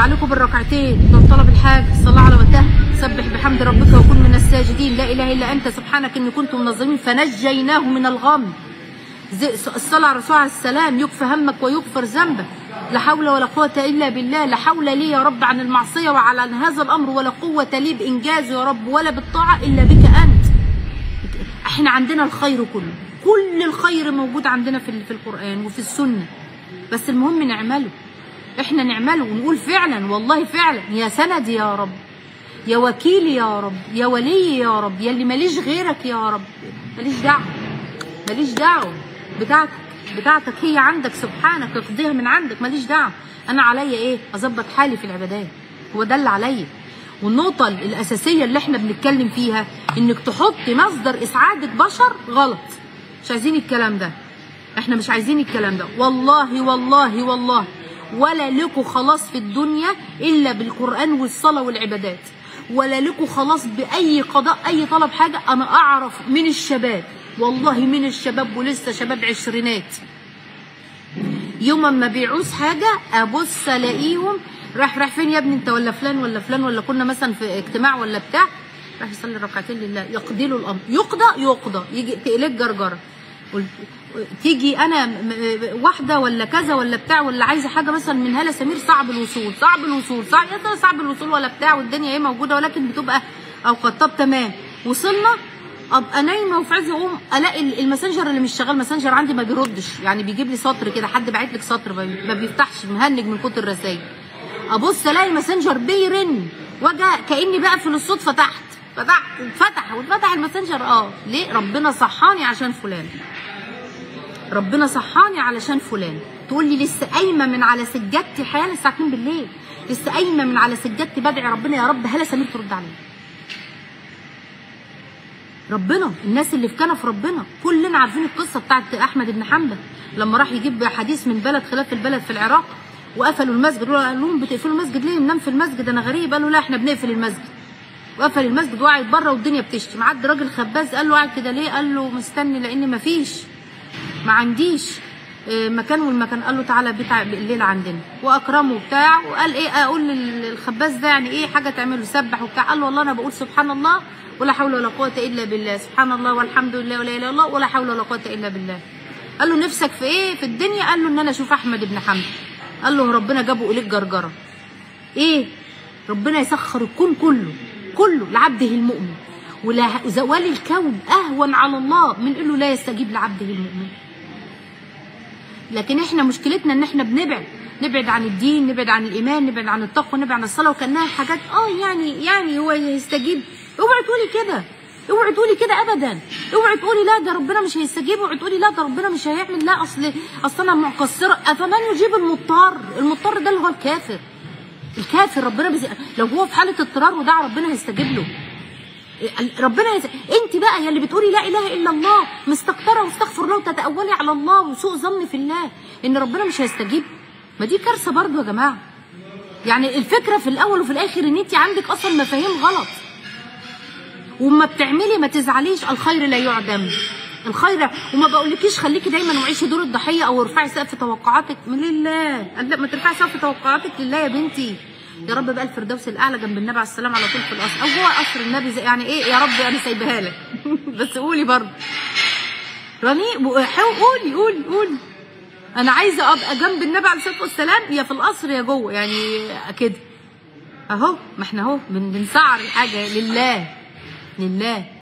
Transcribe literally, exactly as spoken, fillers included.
عليكم بالركعتين من طلب الحاج، صلى على وتاه، سبح بحمد ربك وكن من الساجدين، لا اله الا انت سبحانك اني كنت من الظالمين، فنجيناه من الغم. الصلاه على الرسول عليه السلام، يكفى همك ويغفر ذنبك، لا حول ولا قوه الا بالله، لا حول لي يا رب عن المعصيه وعلى هذا الامر، ولا قوه لي بانجازه يا رب ولا بالطاعه الا بك انت. احنا عندنا الخير كله، كل الخير موجود عندنا في في القران وفي السنه، بس المهم نعمله، احنا نعمله ونقول فعلا والله فعلا يا سندي يا رب، يا وكيلي يا رب، يا ولي يا رب، يا اللي ماليش غيرك يا رب، ماليش دعوه، ماليش دعوه، بتاعتك بتاعتك هي عندك سبحانك، اقضيها من عندك، ماليش دعوه، انا عليا ايه؟ اظبط حالي في العبادات، هو ده اللي عليا. والنقطه الاساسيه اللي احنا بنتكلم فيها انك تحطي مصدر اسعادك بشر غلط، مش عايزين الكلام ده، احنا مش عايزين الكلام ده، والله والله والله ولا لكم خلاص في الدنيا الا بالقران والصلاه والعبادات، ولا لكم خلاص باي قضاء اي طلب حاجه. انا اعرف من الشباب، والله من الشباب ولسه شباب عشرينات، يوم ما بيعوز حاجه ابص الاقيهم راح راح فين يا ابني انت، ولا فلان ولا فلان، ولا كنا مثلا في اجتماع ولا بتاع، راح يصلي ركعتين لله يقضي له الامر، يقضى يقضى، يجي تقلك جرجره، تيجي انا واحده ولا كذا ولا بتاع، ولا عايزه حاجه مثلا من هالة سمير، صعب الوصول صعب الوصول صعب صعب الوصول ولا بتاع، والدنيا ايه موجوده، ولكن بتبقى اوقات طب تمام وصلنا، ابقى نايمه وفي عز اقوم الاقي الماسنجر اللي مش شغال، ماسنجر عندي ما بيردش، يعني بيجيب لي سطر كده، حد باعت لك سطر ما بيفتحش، مهنج من كتر الرسايل، ابص الاقي ماسنجر بيرن، واجي كاني بقفل الصوت، فتحت فتح واتفتح واتفتح الماسنجر، اه ليه؟ ربنا صحاني عشان فلان، ربنا صحاني علشان فلان. تقول لي لسه قايمه من على سجادتي حالا الساعه اتنين بالليل، لسه قايمه من على سجادتي بدعي ربنا يا رب هالة سمير ترد عليا. ربنا الناس اللي في كنف ربنا، كلنا عارفين القصه بتاعت احمد بن حنبل لما راح يجيب حديث من بلد خلاف البلد في العراق، وقفلوا المسجد، قال لهم بتقفلوا المسجد ليه؟ ننام في المسجد انا غريب، قالوا لا احنا بنقفل المسجد. وقفل المسجد وقعد بره والدنيا بتشتي، معدي راجل خباز قال له قاعد كده ليه؟ قال له مستني لان مفيش ما عنديش مكان والمكان، قال له تعالى بيت بالليل عندنا، واكرمه وبتاع، وقال ايه اقول للخباز ده يعني ايه حاجه تعمله، سبح وبتاع، قال له والله انا بقول سبحان الله ولا حول ولا قوه الا بالله، سبحان الله والحمد لله ولا اله الا الله ولا حول ولا قوه الا بالله. قال له نفسك في ايه في الدنيا؟ قال له ان انا اشوف احمد بن حنبل، قال له ربنا جابه اليك جرجره. ايه؟ ربنا يسخر الكون كله كله لعبده المؤمن، وزوال الكون اهون على الله من انه لا يستجيب لعبده المؤمن. لكن احنا مشكلتنا ان احنا بنبعد نبعد عن الدين، نبعد عن الايمان، نبعد عن التقوى، نبعد عن الصلاه، وكانها حاجات اه يعني يعني هو هيستجيب. اوعي تقولي كده، اوعي تقولي كده ابدا، اوعي تقولي لا ده ربنا مش هيستجيب، اوعي تقولي لا ده ربنا مش هيعمل، لا اصل اصل انا مقصره. افمن يجيب المضطر؟ المضطر ده اللي هو الكافر، الكافر ربنا بزي... لو هو في حاله اضطرار ودعا ربنا هيستجيب له، ربنا يز... انت بقى يا اللي بتقولي لا اله الا الله مستكتره واستغفر الله وتتأولي على الله وسوء ظن في الله ان ربنا مش هيستجيب، ما دي كارثه برضه يا جماعه. يعني الفكره في الاول وفي الاخر ان انت عندك اصلا مفاهيم غلط، وما بتعملي ما تزعليش، الخير لا يعدم الخير، وما بقولكيش خليكي دايما وعيشي دور الضحيه او ارفعي سقف توقعاتك من لله، ما ترفعي سقف توقعاتك لله يا بنتي، يا رب بقى الفردوس الاعلى جنب النبي عليه السلام على طول في القصر او جوه قصر النبي، زي يعني ايه يا رب انا سايبها لك بس قولي برضه قولي قولي قولي انا عايزه ابقى جنب النبي عليه الصلاه والسلام، يا في القصر يا جوه، يعني كده اهو، ما احنا اهو بنسعر الحاجه لله لله.